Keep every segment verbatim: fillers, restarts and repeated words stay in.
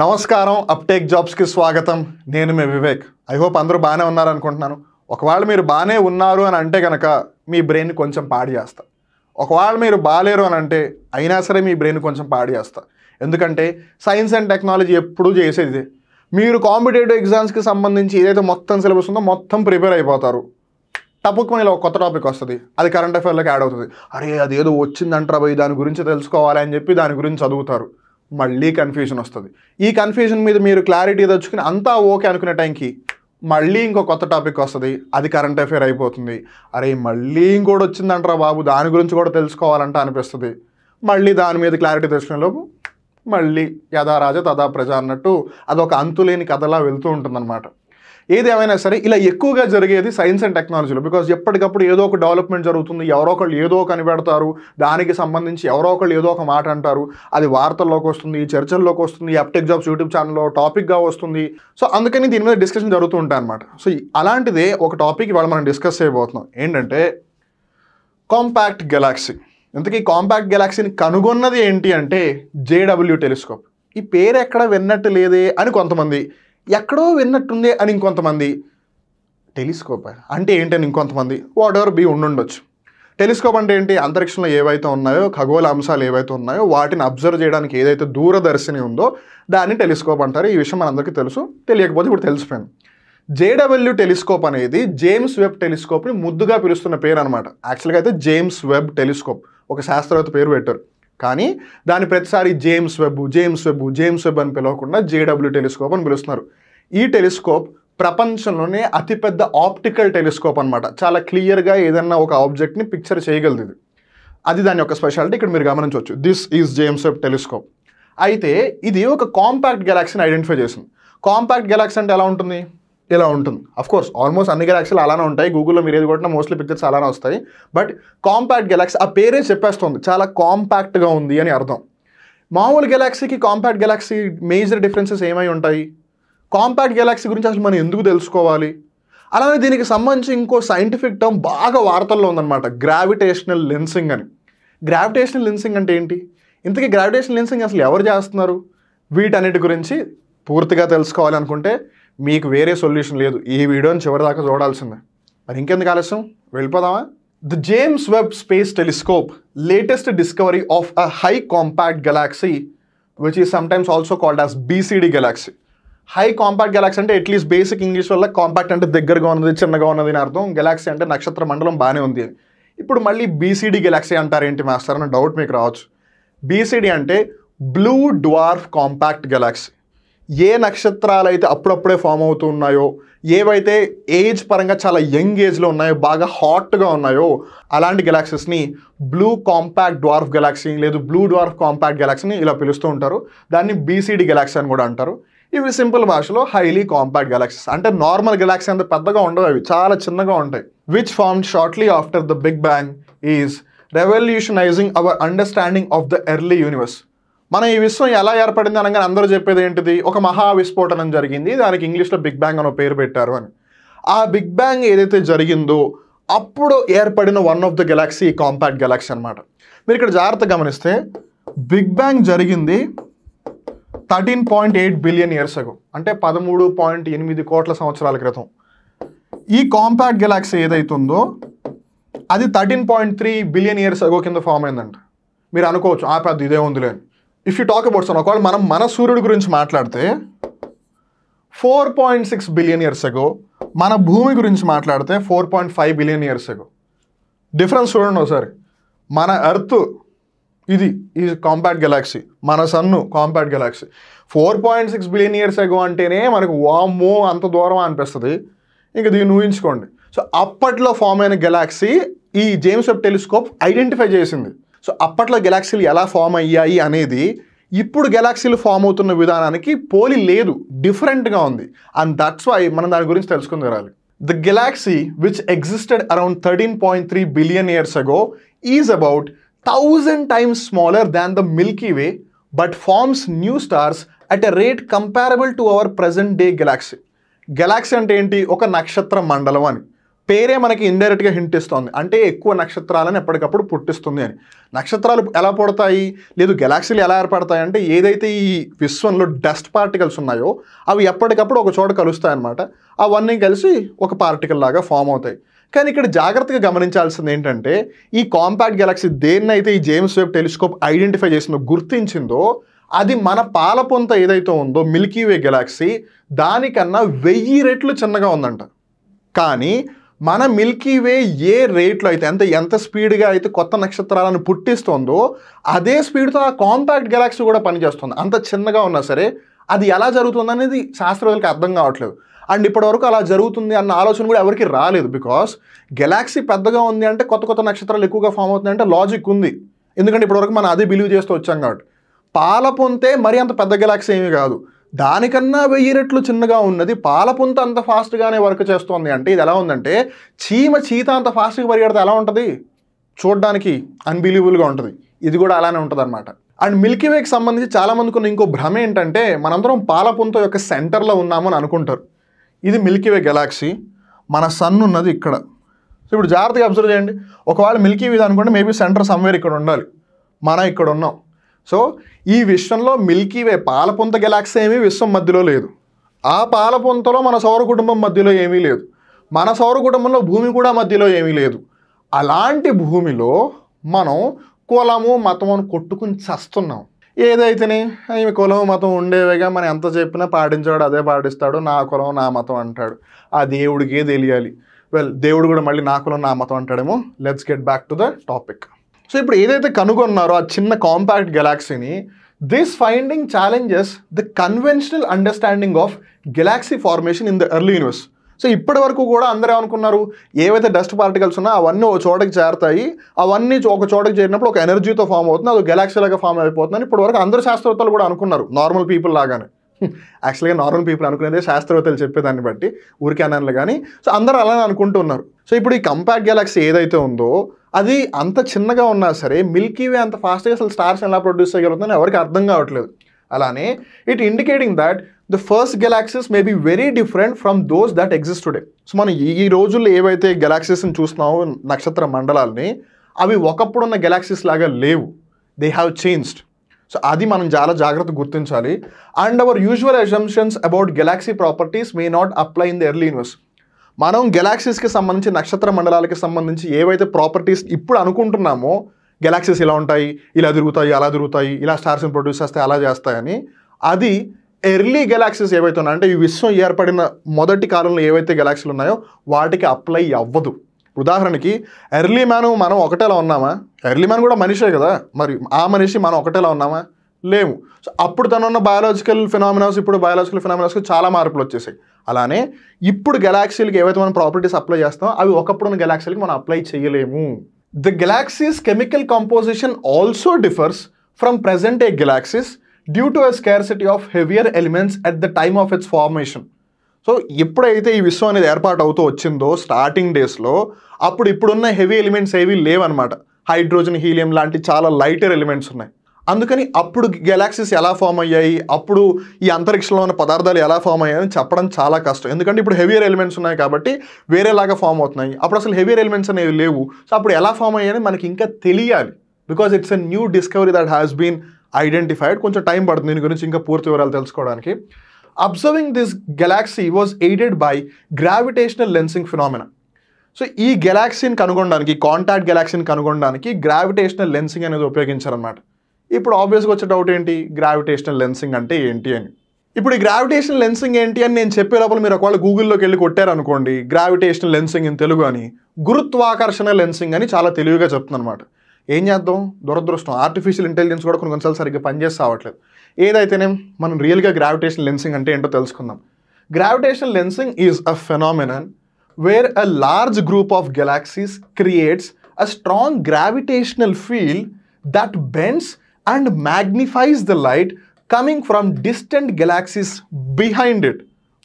Namaskaram, UPTTAKE JOBS ki swagatam, nenu me Vivek. I hope andaru baane unnaru anukuntunnanu. Okavaala meeru baane unnaru ani ante ganaka mee brain ni koncham paadu chesta. Okavaala meeru baaleru ani ante aina sare mee brain ni koncham paadu chesta. Endukante science and technology eppudu chesedi. Meeru competitive exams ki sambandhinchi edaithe mottham syllabus undo mottham prepare ayipotaru. తప్పకునేలో కొత్త topic వస్తది అది current affair లోకి add అవుతది అరే అది ఏదో వచ్చిందంటరా by దాని గురించి తెలుసుకోవాలి అని చెప్పి దాని గురించి చదువుతారు మళ్ళీ కన్ఫ్యూజన్ వస్తది ఈ కన్ఫ్యూజన్ మీద మీరు క్లారిటీ దొచ్చుకొని అంతా ఓకే అనుకునే టైంకి మళ్ళీ ఇంకో కొత్త టాపిక్ వస్తది అది కరెంట్ అఫైర్ అయిపోతుంది అరే మళ్ళీ ఇంకొకటి వచ్చిందంటరా బాబు దాని గురించి కూడా తెలుసుకోవాలంట అనిపిస్తది మళ్ళీ దాని మీద క్లారిటీ దొచ్చుకునే లోపు మళ్ళీ యదా రాజా తదా ప్రజా అన్నట్టు అది ఒక అంతులేని కథలా వెళ్తూ ఉంటుందన్నమాట ఏది ఏమైనా సరే ఇలా ఎక్కువగా జరిగేది సైన్స్ అండ్ టెక్నాలజీలో బికాజ్ ఎప్పటికప్పుడు ఏదో ఒక డెవలప్‌మెంట్ జరుగుతుంది ఎవరో ఒకళ్ళు ఏదో కనిపెడతారు దానికి సంబంధించి ఎవరో ఒకళ్ళు ఏదో ఒక మాట అంటారు అది వార్తల్లోకి వస్తుంది చర్చల్లోకి వస్తుంది అప్టెక్ జాబ్స్ యూట్యూబ్ ఛానల్లో టాపిక్ గా వస్తుంది సో అందుకని దీని మీద డిస్కషన్ జరుగుతూ ఉంటారన్నమాట సో అలాంటిదే ఒక టాపిక్ ఇవాళ మనం డిస్కస్ చేయబోతున్నాం ఏంటంటే కాంపాక్ట్ గెలాక్సీ ఇంతకీ కాంపాక్ట్ గెలాక్సీని కనుగొన్నది ఏంటి అంటే జేడబ్ల్యూ టెలిస్కోప్ ఈ పేరు ఎక్కడ విన్నట్టు లేదే అని కొంతమంది ఎక్కడో విన్నట్టుందే అని ఇంకొంతమంది టెలిస్కోప్ అంటే ఏంటని ఇంకొంతమంది వాట్ ఎవర్ బి ఉండొచ్చు టెలిస్కోప్ అంటే ఏంటి అంతరిక్షంలో ఏవైతే ఉన్నాయో ఖగోళ అంశాలు ఏవైతే ఉన్నాయో వాటిని అబ్జర్వ్ చేయడానికి ఏదైతే దూరదర్శిని ఉందో దాన్ని టెలిస్కోప్ అంటారు ఈ విషయం మనందరికీ తెలుసు తెలియకపోతే ఇప్పుడు తెలిసిపోయింది జేడబ్ల్యూ టెలిస్కోప్ అనేది జేమ్స్ వెబ్ టెలిస్కోప్ని ముద్దుగా పిలుస్తున్న పేరు అనమాట యాక్చువల్గా అయితే జేమ్స్ వెబ్ టెలిస్కోప్ ఒక శాస్త్రవేత్త పేరు పెట్టారు కానీ దాని ప్రతిసారి James Webb James Webb James Webb అని పిలవకుండా జేడబ్ల్యూ టెలిస్కోప్ అని పిలుస్తున్నారు ఈ టెలిస్కోప్ ప్రపంచంలోనే అతిపెద్ద ఆప్టికల్ టెలిస్కోప్ అన్నమాట చాలా క్లియర్గా ఏదైనా ఒక ఆబ్జెక్ట్ని పిక్చర్ చేయగలదు ఇది అది దాని యొక్క స్పెషాలిటీ ఇక్కడ మీరు గమనించవచ్చు this is James Webb telescope అయితే ఇది ఒక కాంపాక్ట్ గెలాక్సీని ఐడెంటిఫై చేసింది కాంపాక్ట్ గెలాక్సీ అంటే ఎలా ఉంటుంది ఇలా ఉంటుంది అఫ్ కోర్స్ ఆల్మోస్ట్ అన్ని గెలాక్సీలు అలానే ఉంటాయి గూగుల్లో మీరు ఏది కొట్టినా మోస్ట్లీ పిక్చర్స్ అలానే వస్తాయి బట్ కాంపాక్ట్ గెలాక్సీ ఆ పేరే చెప్పేస్తుంది చాలా కాంపాక్ట్గా ఉంది అని అర్థం మామూలు గెలాక్సీకి కాంపాక్ట్ గెలాక్సీ మేజర్ డిఫరెన్సెస్ ఏమై ఉంటాయి కాంపాక్ట్ గెలాక్సీ గురించి అసలు మనం ఎందుకు తెలుసుకోవాలి అలానే దీనికి సంబంధించి ఇంకో సైంటిఫిక్ టర్మ్ బాగా వార్తల్లో ఉందన్నమాట గ్రావిటేషనల్ లెన్సింగ్ అని గ్రావిటేషనల్ లెన్సింగ్ అంటే ఏంటి ఇంతకీ గ్రావిటేషనల్ లెన్సింగ్ అసలు ఎవరు చేస్తున్నారు వీటన్నిటి గురించి పూర్తిగా తెలుసుకోవాలి అనుకుంటే మీకు వేరే సొల్యూషన్ లేదు ఈ వీడియోని చివరిదాకా చూడాల్సిందే మరి ఇంకెందుకు ఆలస్యం వెళ్ళిపోదామా the James Webb space telescope latest discovery of a high compact galaxy which is sometimes also called as BCD galaxy high compact galaxy అంటే అట్లీస్ట్ బేసిక్ ఇంగ్లీష్ వల్ల కాంపాక్ట్ అంటే దగ్గరగా ఉన్నది చిన్నగా ఉన్నది అని అర్థం గెలాక్సీ అంటే నక్షత్ర మండలం బాగానే ఉంది ఇప్పుడు మళ్ళీ బీసీడీ గెలాక్సీ అంటారేంటి మాస్టర్ అన్న డౌట్ మీకు రావచ్చు బీసీడీ అంటే బ్లూ డ్వార్ఫ్ కాంపాక్ట్ గెలాక్సీ ఏ నక్షత్రాలు అయితే అప్పుడప్పుడే ఫామ్ అవుతూ ఉన్నాయో ఏవైతే ఏజ్ పరంగా చాలా యంగ్ ఏజ్లో ఉన్నాయో బాగా హాట్గా ఉన్నాయో అలాంటి గెలాక్సీస్ని బ్లూ కాంపాక్ట్ డ్వార్ఫ్ గెలాక్సీ లేదు బ్లూ డ్వార్ఫ్ కాంపాక్ట్ గెలాక్సీని ఇలా పిలుస్తూ ఉంటారు దాన్ని బీసీడీ గెలాక్సీ అని కూడా అంటారు ఇవి సింపుల్ భాషలో హైలీ కాంపాక్ట్ గెలాక్సీస్ అంటే నార్మల్ గెలాక్సీ అంత పెద్దగా ఉండవు అవి చాలా చిన్నగా ఉంటాయి which formed shortly after the big bang is రెవల్యూషనైజింగ్ our understanding of the early universe మనం ఈ విశ్వం ఎలా ఏర్పడింది అనగానే అందరూ చెప్పేది ఏంటిది ఒక మహా విస్ఫోటనం జరిగింది దానికి ఇంగ్లీష్లో బిగ్ బ్యాంగ్ అని పేరు పెట్టారు అని ఆ బిగ్ బ్యాంగ్ ఏదైతే జరిగిందో అప్పుడు ఏర్పడిన one of the galaxy compact galaxy అనమాట మీరు ఇక్కడ జాగ్రత్తగా గమనిస్తే బిగ్ బ్యాంగ్ జరిగింది thirteen point eight billion years ago అంటే పదమూడు పాయింట్ ఎనిమిది కోట్ల సంవత్సరాల క్రితం ఈ కాంపాక్ట్ గెలాక్సీ ఏదైతుందో అది thirteen point three billion years ago కింద ఫామ్ అయిందంట మీరు అనుకోవచ్చు ఆ పెద్ద ఇదే ఉందిలే if you talk about sun ఒకవేళ మనం మన సూర్యుడి గురించి మాట్లాడితే four point six billion years ago మన భూమి గురించి మాట్లాడితే four point five billion years ago difference చూడండి ఒకసారి మన ఎర్త్ ఇది ఈ కాంపాక్ట్ గెలాక్సీ మన సన్ను compact galaxy four point six billion years ago అంటేనే మనకు వామ్మో అంత దూరం అనిపిస్తుంది ఇంకా దీన్ని ఊహించుకోండి సో అప్పట్లో ఫామ్ అయిన గెలాక్సీ ఈ జేమ్స్ వెబ్ టెలిస్కోప్ ఐడెంటిఫై చేసింది సో అప్పట్లో గెలాక్సీలు ఎలా ఫామ్ అయ్యాయి అనేది ఇప్పుడు గెలాక్సీలు ఫామ్ అవుతున్న విధానానికి పోలి లేదు డిఫరెంట్గా ఉంది అండ్ దట్స్ వై మనం దాని గురించి తెలుసుకుని తెరాలి the galaxy which existed around thirteen point three billion years ago is about thousand times smaller than the Milky Way but forms new stars at a rate comparable to our present day galaxy galaxy అంటే ఏంటి ఒక నక్షత్ర మండలం అని పేరే మనకి ఇండైరెక్ట్గా hint ఇస్తుంది. అంటే ఎక్కువ నక్షత్రాలను ఎప్పటికప్పుడు పుట్టిస్తుంది అని. నక్షత్రాలు ఎలా పుడతాయి, లేదు గెలాక్సీలు ఎలా ఏర్పడతాయి అంటే, ఏదైతే ఈ విశ్వంలో డస్ట్ పార్టికల్స్ ఉన్నాయో అవి ఎప్పటికప్పుడు ఒక చోట కలుస్తాయి అన్నమాట. అవన్నీ కలిసి ఒక పార్టికల్ లాగా ఫామ్ అవుతాయి. కానీ ఇక్కడ జాగ్రత్తగా గమనించాల్సింది ఏంటంటే, ఈ కాంపాక్ట్ గెలాక్సీ దేన్నైతే ఈ జేమ్స్ వెబ్ టెలిస్కోప్ ఐడెంటిఫై చేసిందో, గుర్తించిందో, అది మన పాలపొంత ఏదైతే ఉందో మిల్కీవే గెలాక్సీ దానికన్నా వెయ్యి రెట్లు చిన్నగా ఉందంట. కానీ మన మిల్కీవే ఏ రేట్లో అయితే, ఎంత ఎంత స్పీడ్గా అయితే కొత్త నక్షత్రాలను పుట్టిస్తుందో, అదే స్పీడ్తో ఆ కాంపాక్ట్ గెలాక్సీ కూడా పనిచేస్తుంది. అంత చిన్నగా ఉన్నా సరే అది ఎలా జరుగుతుంది అనేది శాస్త్రవేత్తలకు అర్థం కావట్లేదు. అండ్ ఇప్పటివరకు అలా జరుగుతుంది అన్న ఆలోచన కూడా ఎవరికి రాలేదు. బికాస్ గెలాక్సీ పెద్దగా ఉంది అంటే కొత్త కొత్త నక్షత్రాలు ఎక్కువగా ఫామ్ అవుతుంది అంటే లాజిక్ ఉంది. ఎందుకంటే ఇప్పటివరకు మనం అది బిలీవ్ చేస్తూ వచ్చాం కాబట్టి. పాలపొంతే మరి అంత పెద్ద గెలాక్సీ ఏమీ కాదు, దానికన్నా వెయ్యి రెట్లు చిన్నగా ఉన్నది పాలపుంత అంత ఫాస్ట్గానే వర్క్ చేస్తుంది అంటే, ఇది ఎలా ఉందంటే చీమ చీత అంత ఫాస్ట్గా పరిగెడితే ఎలా ఉంటుంది, చూడడానికి అన్బిలీవబుల్గా ఉంటుంది. ఇది కూడా అలానే ఉంటుంది అనమాట. అండ్ మిల్కీవేకి సంబంధించి చాలామందికి ఉన్న ఇంకో భ్రమ ఏంటంటే, మనందరం పాలపుంత యొక్క సెంటర్లో ఉన్నాము అని అనుకుంటారు. ఇది మిల్కీవే గెలాక్సీ, మన సన్ ఉన్నది ఇక్కడ. సో ఇప్పుడు జాగ్రత్తగా అబ్జర్వ్ చేయండి. ఒకవేళ మిల్కీవే అనుకుంటే మేబీ సెంటర్ సమ్వేర్ ఇక్కడ ఉండాలి, మనం ఇక్కడ ఉన్నాం. సో ఈ విశ్వంలో మిల్కీవే పాలపుంత గెలాక్సీ ఏమీ విశ్వం మధ్యలో లేదు, ఆ పాలపుంతలో మన సౌర కుటుంబం మధ్యలో ఏమీ లేదు, మన సౌర కుటుంబంలో భూమి కూడా మధ్యలో ఏమీ లేదు. అలాంటి భూమిలో మనం కులము మతం అని కొట్టుకుని చస్తున్నాం. ఏదైతేనే ఈమె కులం మతం ఉండేవేగా, మనం ఎంత చెప్పినా పాటించాడు అదే పాటిస్తాడు, నా కులం నా మతం అంటాడు. ఆ దేవుడికే తెలియాలి. వెల్, దేవుడు కూడా మళ్ళీ నా కులం నా మతం అంటాడేమో. Let's get back to the topic. So ఇప్పుడు ఏదైతే కనుగొన్నారో ఆ చిన్న కాంపాక్ట్ గెలాక్సీని, this finding challenges the conventional understanding of galaxy formation in the early universe. So ఇప్పటి వరకు కూడా అందరూ ఏమనుకున్నారు, ఏవైతే డస్ట్ పార్టికల్స్ ఉన్నాయో అవన్నీ ఒక చోటకి చేరుతాయి, అవన్నీ ఒక చోటకి చేరినప్పుడు ఒక ఎనర్జీతో ఫామ్ అవుతుంది, అది గెలాక్సీ లాగా ఫామ్ అయిపోతుందని ఇప్పటి వరకు అందరు శాస్త్రవేత్తలు కూడా అనుకున్నారు, నార్మల్ పీపుల్ లాగానే. యాక్చువల్గా నార్మల్ పీపుల్ అనుకునేదే శాస్త్రవేత్తలు చెప్పేదాన్ని బట్టి, ఊరికే అనలు కానీ. సో అందరూ అలానే అనుకుంటున్నారు. సో ఇప్పుడు ఈ కాంపాక్ట్ గెలాక్సీ ఏదైతే ఉందో అది అంత చిన్నగా ఉన్నా సరే మిల్కీవే అంత ఫాస్ట్గా అసలు స్టార్స్ ఎలా ప్రొడ్యూస్ చేయగలుగుతుందని ఎవరికి అర్థం కావట్లేదు. అలానే it indicating that the first galaxies may be very different from those that exist today. So మనం ఈ రోజుల్లో ఏవైతే గెలాక్సీస్ని చూస్తున్నామో, నక్షత్ర మండలాలని, అవి ఒకప్పుడున్న గెలాక్సీస్ లాగా లేవు. They have changed. సో అది మనం చాలా జాగ్రత్త గుర్తించాలి. And our usual assumptions about galaxy properties may not apply in the early universe. మనం గెలాక్సీస్కి సంబంధించి, నక్షత్ర మండలాలకి సంబంధించి ఏవైతే ప్రాపర్టీస్ ఇప్పుడు అనుకుంటున్నామో, గెలాక్సీస్ ఇలా ఉంటాయి, ఇలా తిరుగుతాయి, అలా తిరుగుతాయి, ఇలా స్టార్స్ని ప్రొడ్యూస్ చేస్తాయి, అలా చేస్తాయని, అది ఎర్లీ గెలాక్సీస్ ఏవైతే ఉన్నాయో, అంటే ఈ విశ్వం ఏర్పడిన మొదటి కాలంలో ఏవైతే గెలాక్సీలు ఉన్నాయో వాటికి అప్లై అవ్వదు. ఉదాహరణకి ఎర్లీ మ్యాన్ మనం ఒకటేలా ఉన్నామా? ఎర్లీ మ్యాన్ కూడా మనిషే కదా, మరి ఆ మనిషి మనం ఒకటేలా ఉన్నామా? లేము. సో అప్పుడు తనున్న బయాలజికల్ ఫినామినాస్, ఇప్పుడు బయాలజికల్ ఫినామినాస్కి చాలా మార్పులు వచ్చేసాయి. అలానే ఇప్పుడు గెలాక్సీలకి ఏవైతే మనం ప్రాపర్టీస్ అప్లై చేస్తామో అవి ఒకప్పుడున్న గెలాక్సీలకి మనం అప్లై చేయలేము. The galaxies chemical composition also differs from present a galaxies due to a scarcity of heavier elements at the time of its formation. So ఎప్పుడైతే ఈ విశ్వం అనేది ఏర్పాటు అవుతూ వచ్చిందో స్టార్టింగ్ డేస్లో, అప్పుడు ఇప్పుడున్న హెవీ ఎలిమెంట్స్ ఏవి లేవన్నమాట. హైడ్రోజన్, హీలియం లాంటి చాలా లైటర్ ఎలిమెంట్స్ ఉన్నాయి. అందుకని అప్పుడు గెలాక్సీస్ ఎలా ఫామ్ అయ్యాయి, అప్పుడు ఈ అంతరిక్షంలో ఉన్న పదార్థాలు ఎలా ఫామ్ అయ్యాయని చెప్పడం చాలా కష్టం. ఎందుకంటే ఇప్పుడు హెవియర్ ఎలిమెంట్స్ ఉన్నాయి కాబట్టి వేరేలాగా ఫామ్ అవుతున్నాయి. అప్పుడు అసలు హెవియర్ ఎలిమెంట్స్ అనేవి లేవు. సో అప్పుడు ఎలా ఫామ్ అయ్యాయని మనకి ఇంకా తెలియాలి. Because it's a new discovery that has been identified. కొంచెం టైం పడుతుంది దీని గురించి ఇంకా పూర్తి వివరాలు తెలుసుకోవడానికి. Observing this galaxy was aided by gravitational lensing phenomena. So ఈ గెలాక్సీని కనుగొనడానికి, కాంటాక్ట్ గెలాక్సీని కనుగొనడానికి గ్రావిటేషనల్ లెన్సింగ్ అనేది ఉపయోగించారనమాట. ఇప్పుడు ఆబ్వియస్గా వచ్చే డౌట్ ఏంటి, గ్రావిటేషనల్ లెన్సింగ్ అంటే ఏంటి అని. ఇప్పుడు ఈ గ్రావిటేషనల్ లెన్సింగ్ ఏంటి అని నేను చెప్పే లోపల మీరు ఒకవేళ గూగుల్లోకి వెళ్ళి కొట్టారనుకోండి గ్రావిటేషనల్ లెన్సింగ్ ఇన్ తెలుగు అని, గురుత్వాకర్షణ లెన్సింగ్ అని చాలా తెలివిగా చెప్తుందన్నమాట. ఏం చేద్దాం, దురదృష్టం ఆర్టిఫిషియల్ ఇంటెలిజెన్స్ కూడా కొన్ని కొన్నిసార్లు సరిగ్గా పనిచేసి రావట్లేదు. ఏదైతేనే మనం రియల్గా గ్రావిటేషనల్ లెన్సింగ్ అంటే ఏంటో తెలుసుకుందాం. Gravitational lensing is a phenomenon where a large group of galaxies creates a strong gravitational field that bends and magnifies the light coming from distant galaxies behind it.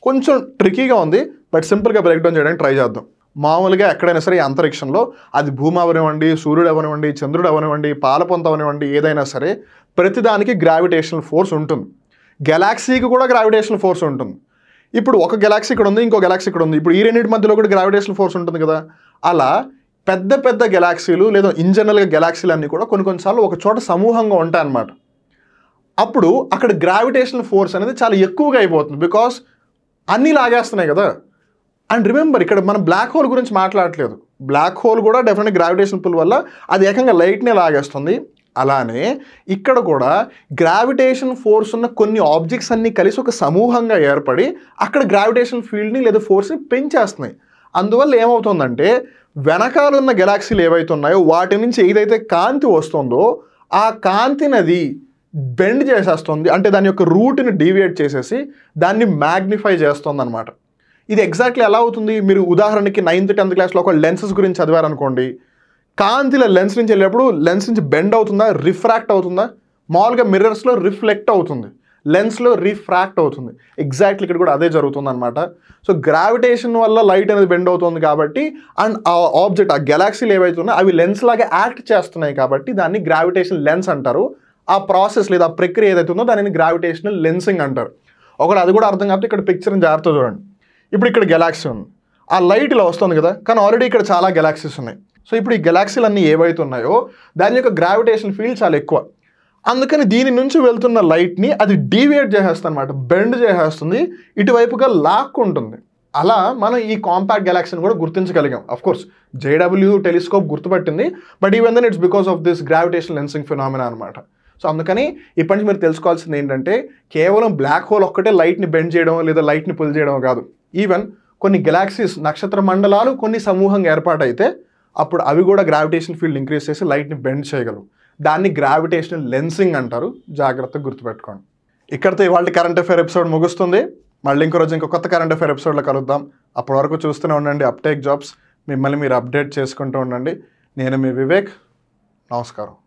కొంచెం ట్రికీగా ఉంది బట్ సింపుల్గా break down చేయడానికి try చేద్దాం. మామూలుగా ఎక్కడైనా సరే అంతరిక్షంలో, అది భూమి అవనివ్వండి, సూర్యుడు అవనివ్వండి, చంద్రుడు అవనివ్వండి, పాలపొంత అవనివ్వండి, ఏదైనా సరే ప్రతిదానికి గ్రావిటేషనల్ ఫోర్స్ ఉంటుంది. గెలాక్సీకి కూడా గ్రావిటేషనల్ ఫోర్స్ ఉంటుంది. ఇప్పుడు ఒక గెలాక్సీ ఇక్కడ ఉంది, ఇంకో గెలాక్సీ ఇక్కడ ఉంది. ఇప్పుడు ఈ రెండింటి మధ్యలో కూడా గ్రావిటేషనల్ ఫోర్స్ ఉంటుంది కదా. అలా పెద్ద పెద్ద గెలాక్సీలు లేదా ఇన్ జనరల్గా గెలాక్సీలు అన్నీ కూడా కొన్ని కొన్నిసార్లు ఒక చోట సమూహంగా ఉంటాయి అన్నమాట. అప్పుడు అక్కడ గ్రావిటేషనల్ ఫోర్స్ అనేది చాలా ఎక్కువగా అయిపోతుంది, బికాస్ అన్నీ లాగేస్తున్నాయి కదా. అండ్ రిమెంబర్, ఇక్కడ మనం బ్లాక్ హోల్ గురించి మాట్లాడట్లేదు. బ్లాక్ హోల్ కూడా డెఫినెట్గా గ్రావిటేషన్ పుల్ వల్ల అది ఏకంగా లైట్నే లాగేస్తుంది. అలానే ఇక్కడ కూడా గ్రావిటేషన్ ఫోర్స్ ఉన్న కొన్ని ఆబ్జెక్ట్స్ అన్నీ కలిసి ఒక సమూహంగా ఏర్పడి అక్కడ గ్రావిటేషన్ ఫీల్డ్ని లేదా ఫోర్స్ని పెంచేస్తున్నాయి. అందువల్ల ఏమవుతుందంటే, వెనకాలన్న గెలాక్సీలు ఏవైతే ఉన్నాయో వాటి నుంచి ఏదైతే కాంతి వస్తుందో ఆ కాంతిని అది బెండ్ చేసేస్తుంది, అంటే దాని యొక్క రూట్ని డీవియేట్ చేసేసి దాన్ని మ్యాగ్నిఫై చేస్తుంది అనమాట. ఇది ఎగ్జాక్ట్లీ ఎలా అవుతుంది, మీరు ఉదాహరణకి నైన్త్ టెన్త్ క్లాస్లో ఒక లెన్సెస్ గురించి చదివారనుకోండి, కాంతిలో లెన్స్ నుంచి వెళ్ళేటప్పుడు లెన్స్ నుంచి బెండ్ అవుతుందా, రిఫ్రాక్ట్ అవుతుందా? మామూలుగా మిర్రర్స్లో రిఫ్లెక్ట్ అవుతుంది, లెన్స్లో రిఫ్రాక్ట్ అవుతుంది. ఎగ్జాక్ట్లీ ఇక్కడ కూడా అదే జరుగుతుంది అనమాట. సో గ్రావిటేషన్ వల్ల లైట్ అనేది బెండ్ అవుతుంది కాబట్టి, అండ్ ఆ ఆబ్జెక్ట్ ఆ గెలాక్సీలు ఏవైతున్నాయో అవి లెన్స్ లాగా యాక్ట్ చేస్తున్నాయి కాబట్టి దాన్ని గ్రావిటేషన్ లెన్స్ అంటారు. ఆ ప్రాసెస్ లేదా ఆ ప్రక్రియ ఏదైతే ఉందో దానిని గ్రావిటేషనల్ లెన్సింగ్ అంటారు. ఒకటి అది కూడా అర్థం కాబట్టి ఇక్కడ పిక్చర్ని జాగ్రత్తగా చూడండి. ఇప్పుడు ఇక్కడ గెలాక్సీ ఉంది, ఆ లైట్ ఇలా వస్తుంది కదా, కానీ ఆల్రెడీ ఇక్కడ చాలా గెలాక్సీస్ ఉన్నాయి. సో ఇప్పుడు ఈ గెలాక్సీలు అన్నీ ఏవైతే ఉన్నాయో దాని యొక్క గ్రావిటేషన్ ఫీల్డ్ చాలా ఎక్కువ, అందుకని దీని నుంచి వెళ్తున్న లైట్ని అది డీవియేట్ చేసేస్తుంది అనమాట, బెండ్ చేసేస్తుంది, ఇటువైపుగా లాక్కుంటుంది. అలా మనం ఈ కాంపాక్ట్ గెలాక్సీని కూడా గుర్తించగలిగాం. అఫ్కోర్స్ జేడబ్ల్యూ టెలిస్కోప్ గుర్తుపట్టింది, but even then it's because of this gravitation lensing phenomena అనమాట. సో అందుకని ఇప్పటి నుంచి మీరు తెలుసుకోవాల్సింది ఏంటంటే, కేవలం బ్లాక్ హోల్ ఒక్కటే లైట్ని బెండ్ చేయడం లేదా లైట్ని పుల్ చేయడం కాదు. ఈవెన్ కొన్ని గెలాక్సీస్ నక్షత్ర మండలాలు కొన్ని సమూహంగా ఏర్పాటైతే అప్పుడు అవి కూడా గ్రావిటేషన్ ఫీల్డ్ ఇంక్రీజ్ చేసి లైట్ని బెండ్ చేయగలవు. దాన్ని గ్రావిటేషనల్ లెన్సింగ్ అంటారు, జాగ్రత్తగా గుర్తుపెట్టుకోండి. ఇక్కడితో ఇవాళ కరెంట్ అఫైర్ ఎపిసోడ్ ముగుస్తుంది. మళ్ళీ ఇంకో రోజు ఇంకో కొత్త కరెంట్ అఫైర్ ఎపిసోడ్లో కలుద్దాం. అప్పటి వరకు చూస్తూనే ఉండండి అప్టేక్ జాబ్స్. మిమ్మల్ని మీరు అప్డేట్ చేసుకుంటూ ఉండండి. నేను మీ వివేక్, నమస్కారం.